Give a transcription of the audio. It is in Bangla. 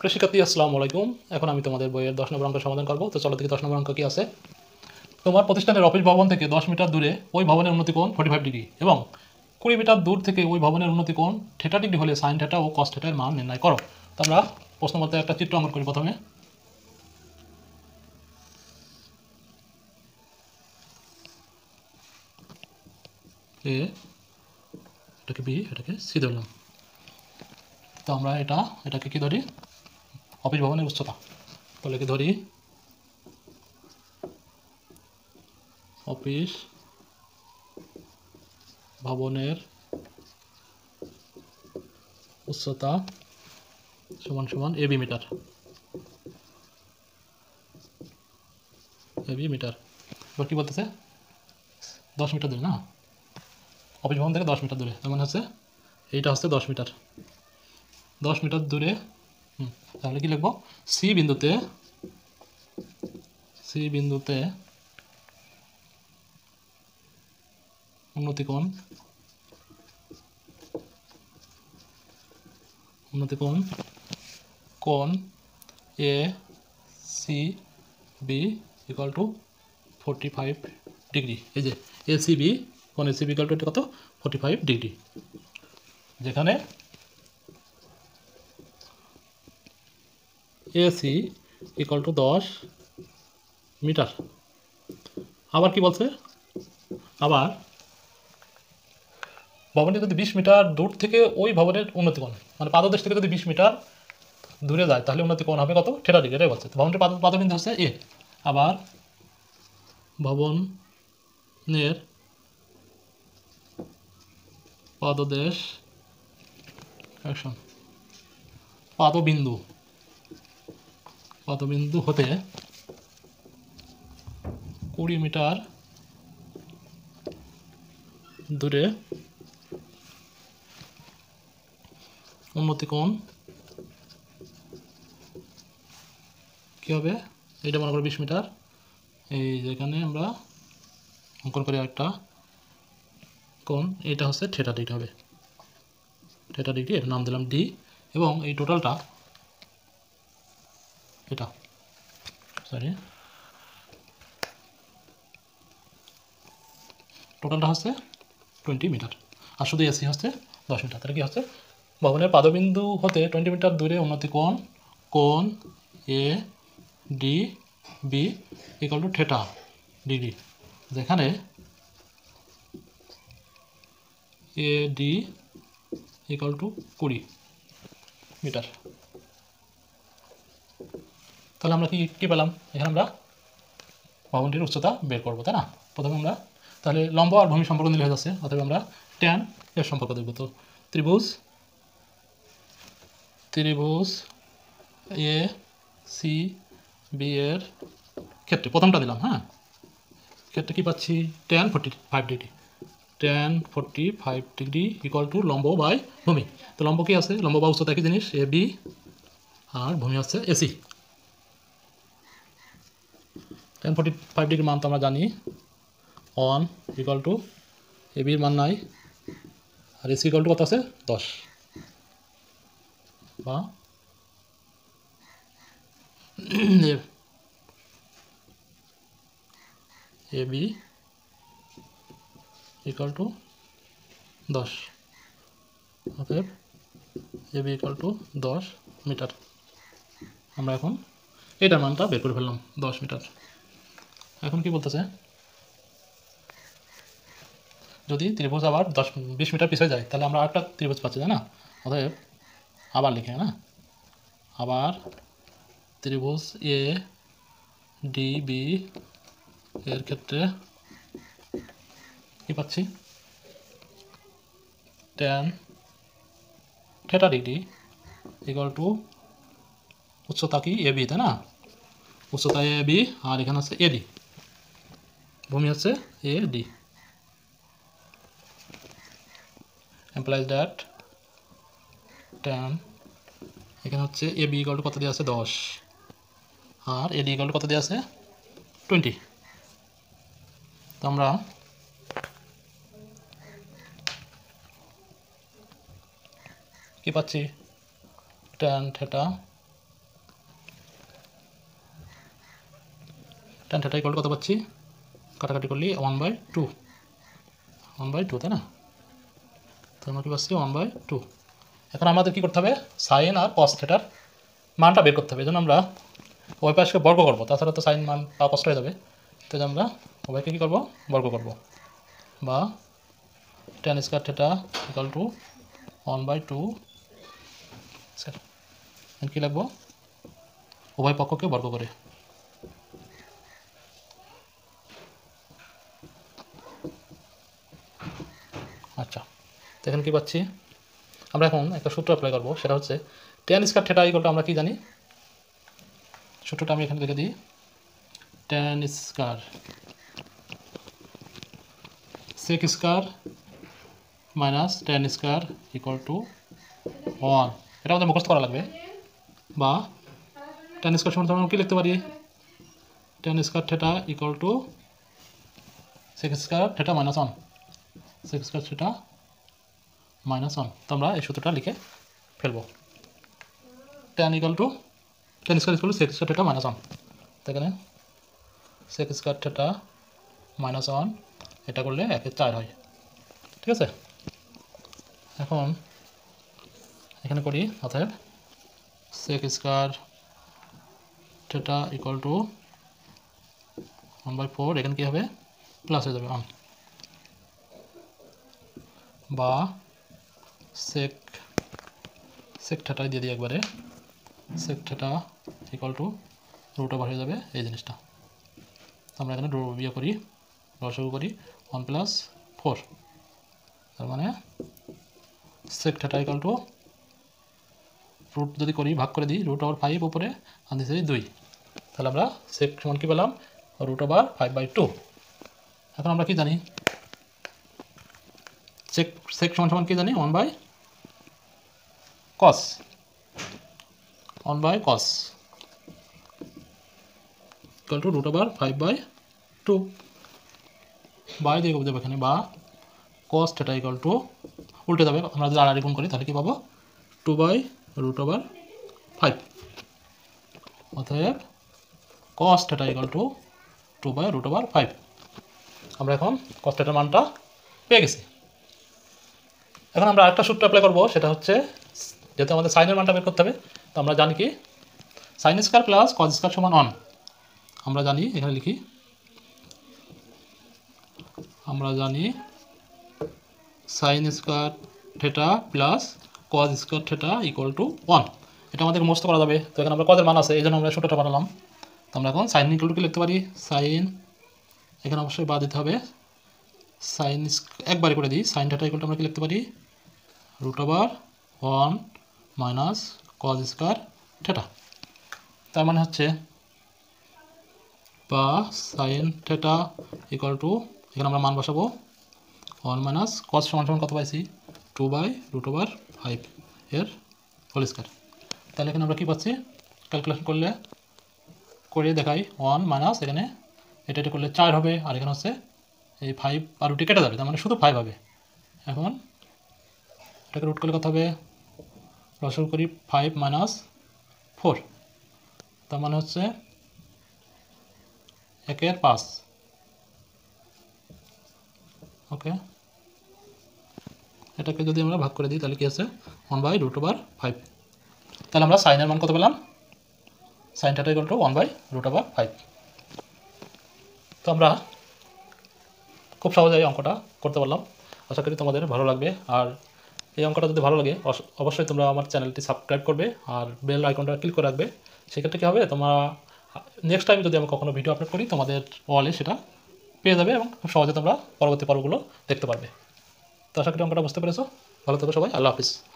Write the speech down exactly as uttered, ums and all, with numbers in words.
কৃষিকাতি আসসালামু আলাইকুম। এখন আমি তোমাদের বইয়ের দশ নম্বর অঙ্ক সমাধান করবো। তো চলো দেখি দশ নম্বর অঙ্ক কি আছে। তোমার প্রতিষ্ঠানের অফিস ভবন থেকে দশ মিটার দূরে ওই ভবনের উন্নতি কোণ ফর্টি ফাইভ ডিগ্রি এবং কুড়ি মিটার দূর থেকে ওই ভবনের উন্নতি কোণ থেটা ডিগ্রি হলে সাইন থেটা ও কস থেটার মান নির্ণয় করো। তো আমরা প্রশ্ন মতো একটা চিত্র অঙ্কন করি প্রথমে। এ এটাকে বি, এটাকে সি ধরলাম। তো আমরা এটা এটাকে কি ধরি? অফিস ভবনের উচ্চতা। তাহলে কি ধরি? অফিস ভবনের উচ্চতা সমান সমান এবি মিটার, এবি মিটার। এবার কি বলতেছে? দশ মিটার দূরে, না? অফিস ভবন থেকে দশ মিটার দূরে, তেমন হচ্ছে এইটা হচ্ছে দশ মিটার, দশ মিটার দূরে। তাহলে কি লিখবো? সি বিন্দুতে, সি বিন্দুতে উন্নতি কোণ, উন্নতি কোণ কোণ A C B equal to forty five degree. এই যে এ সি বি কোণ, A C B equal to কত? Forty five degree. যেখানে এসি ইকুয়াল টু দশ মিটার। আবার কি বলছে? আবার ভবনটি যদি বিশ মিটার দূর থেকে ওই ভবনের উন্নতি কোণ, মানে পাদদেশ থেকে যদি বিশ মিটার দূরে যায় তাহলে উন্নতি কোণ হবে কত? Theta degree. এটাই বলছে। ভবনটির পাদবিন্দু হচ্ছে এ। আবার ভবনের পাদদেশ পাদবিন্দু পাদবিন্দু হতে কুড়ি মিটার দূরে উন্নতি কোণ কী হবে? এটা মনে করো বিশ মিটার। এই যেখানে আমরা অঙ্কন করি একটা কোণ, এটা হচ্ছে থেটা ডিগ্রি হবে, থেটা ডিগ্রি। এটা নাম দিলাম ডি। এবং এই টোটালটা এটা সরি টোটালটা হচ্ছে টোয়েন্টি মিটার, আর শুধু এসি হচ্ছে দশ মিটার। তাহলে কি হচ্ছে? ভবনের পাদবিন্দু হতে টোয়েন্টি মিটার দূরে উন্নতি কোণ কোণ A D B equal to theta degree, যেখানে এ ডি ইকুয়াল টু কুড়ি মিটার। তাহলে আমরা কি কী পেলাম? এখানে আমরা ভবনটির উচ্চতা বের করবো, তাই না? প্রথমে আমরা তাহলে লম্ব আর ভূমি সম্পর্ক নিলে হয়ে যাচ্ছে, অথবা আমরা ট্যান এর সম্পর্ক দেখব। তো ত্রিভুজ ত্রিভুজ এ সি বি এর ক্ষেত্রে প্রথমটা দিলাম, হ্যাঁ, ক্ষেত্রে কী পাচ্ছি? Tan forty five degree, tan forty five degree equal to লম্ব বাই ভূমি। তো লম্ব কী আছে? লম্ব বা উচ্চতা একই জিনিস, এ বি, আর ভূমি আছে এসি। টেন ফোরটি ফাইভ ডিগ্রির মান তো আমরা জানি ওয়ান ইকুয়াল টু, এবির মান নাই, আর এসি ইকুয়াল টু কত আছে? দশ বা এবি ইকুয়াল টু দশ, অতএব এবি ইকুয়াল টু দশ মিটার। আমরা এখন এটার মানটা বের করে ফেললাম, দশ মিটার। এখন কি বলতেছে? যদি ত্রিভুজ আবার দশ বিশ মিটার পিছিয়ে যায় তাহলে আমরা আরেকটা ত্রিভুজ পাচ্ছি, তাই না? অতএব আবার লিখে, না, আবার ত্রিভুজ এ ডি বি এর ক্ষেত্রে কী পাচ্ছি? Tan theta degree equal to উচ্চতা কি? এ বি, তাই না? উচ্চতা এ বি, আর এখানে আছে এডি, ভূমি আছে A D. implies that tan এখানে হচ্ছে এ বি ইকুয়াল টু কত দেওয়া আছে? দশ, আর এডি ইকুয়াল টু কত দেওয়া আছে? টোয়েন্টি। তো আমরা কি পাচ্ছি? tan theta tan theta equal to কত পাচ্ছি, কাটাকাটি করলে one by two one by two তাই না। তো আমরা কি পাচ্ছি ওয়ান বাই টু। এখন আমাদের কী করতে হবে, সাইন আর কস থেটার মানটা বের করতে হবে। এই জন্য আমরা ওই পাশকে বর্গ করবো, তাছাড়া তো সাইন মান বা কষ্ট হয়ে যাবে। তো আমরা ওভাইকে কী করবো, বর্গ করবো, বা tan square theta equal to one by two কী লাগবো, উভয় পক্ষকে বর্গ করে। আচ্ছা তো এখানে কী পাচ্ছি, আমরা এখন একটা সূত্র অ্যাপ্লাই করবো, সেটা হচ্ছে tan square theta equal to, আমরা কী জানি সূত্রটা আমি এখানে লিখে দিই, tan square sec square minus tan square equal to one. এটা আমাদের মুখস্থ করা লাগবে, বা টেন স্কোয়ার সমান আমরা কী লিখতে পারি, tan square theta equal to sec square theta minus one, sec square theta minus one. তো আমরা এই সূত্রটা লিখে ফেলবো, tan equal to tan square equal to sec square theta minus one. এখানে sec square theta minus one এটা করলে একের চার হয়, ঠিক আছে। এখন এখানে করি, অতএব sec square theta equal to one by four, এখানে কী হবে প্লাস হয়ে যাবে ওয়ান, বা সেক সেক থেটাই দিয়ে দিই একবারে, sec theta equal to root over হয়ে যাবে এই জিনিসটা। আমরা এখানে বিয়ে করি, রসগু করি ওয়ান প্লাস ফোর, তার মানে sec theta equal to root যদি করি ভাগ করে দিই রুট ওভার ফাইভ উপরে আর দিচ্ছি দুই, তাহলে আমরা সেক সমান কী পেলাম root over five by two. এখন আমরা কী জানি সেক সেক সমান সমান কী জানি, one by cos one by cos equal to root over five by two, by দিয়ে যাবে এখানে, বা কস থেটা ইকুয়াল টু উল্টে যাবে, আমরা যদি আড়াআড়ি গুণ করি তাহলে কি পাবো two by root over five. অতএব cos theta equal to two by root over five. আমরা এখন কস থেটার মানটা পেয়ে গেছি। এখন আমরা আরেকটা সূত্র অ্যাপ্লাই করবো, সেটা হচ্ছে যেহেতু আমাদের সাইনের মানটা বের করতে হবে, তো আমরা জানি কি sine square plus cos square সমান ওয়ান। আমরা জানি এখানে লিখি, আমরা জানি sine square theta plus cos square theta equal to one. এটা আমাদের মুখস্থ করা যাবে। তো এখানে আমরা কজের মান আছে, এই জন্য আমরা সূত্রটা বানালাম। তো আমরা এখন সাইন ইকুয়াল টু কি লিখতে পারি, সাইন এখানে অবশ্যই বাদ দিতে হবে, সাইন একবারে করে দিই, সাইন থেটা ইকুয়াল টু আমরা কি লিখতে পারি root over one minus cos square theta, তার মানে হচ্ছে বা সাইন থেটা ইকুয়াল টু এখানে আমরা মান বসাবো ওয়ান মাইনাস কস সমান সমান কত পাইছি two by root over five এর হোল স্কোয়ার। তাহলে এখানে আমরা কী পাচ্ছি, ক্যালকুলেশন করলে করে দেখাই, ওয়ান মাইনাস এখানে এটা এটা করলে চার হবে, আর এখানে হচ্ছে এই ফাইভ আর রুটি কেটে যাবে, তার মানে শুধু ফাইভ হবে। এখন এটাকে রুট করলে কত হবে, রসল করি ফাইভ মাইনাস ফোর, তার মানে হচ্ছে একের পাঁচ। ওকে, এটাকে যদি আমরা ভাগ করে দিই তাহলে কি আছে one by root over five. তাহলে আমরা সাইনের মান কত পেলাম, sine theta equal to one by root over five. তো আমরা খুব সহজেই অঙ্কটা করতে পারলাম, আশা করি তোমাদের ভালো লাগবে। আর এই অঙ্কটা যদি ভালো লাগে অবশ্যই তোমরা আমার চ্যানেলটি সাবস্ক্রাইব করবে আর বেল আইকনটা ক্লিক করে রাখবে। সেক্ষেত্রে কী হবে, তোমরা নেক্সট টাইম যদি আমি কখনও ভিডিও আপলোড করি তোমাদের ওয়ালে সেটা পেয়ে যাবে এবং খুব সহজে তোমরা পরবর্তী পর্বগুলো দেখতে পারবে। তো আশা করি অঙ্কটা বুঝতে পেরেছো। ভালো থাকো সবাই, আল্লাহ হাফিজ।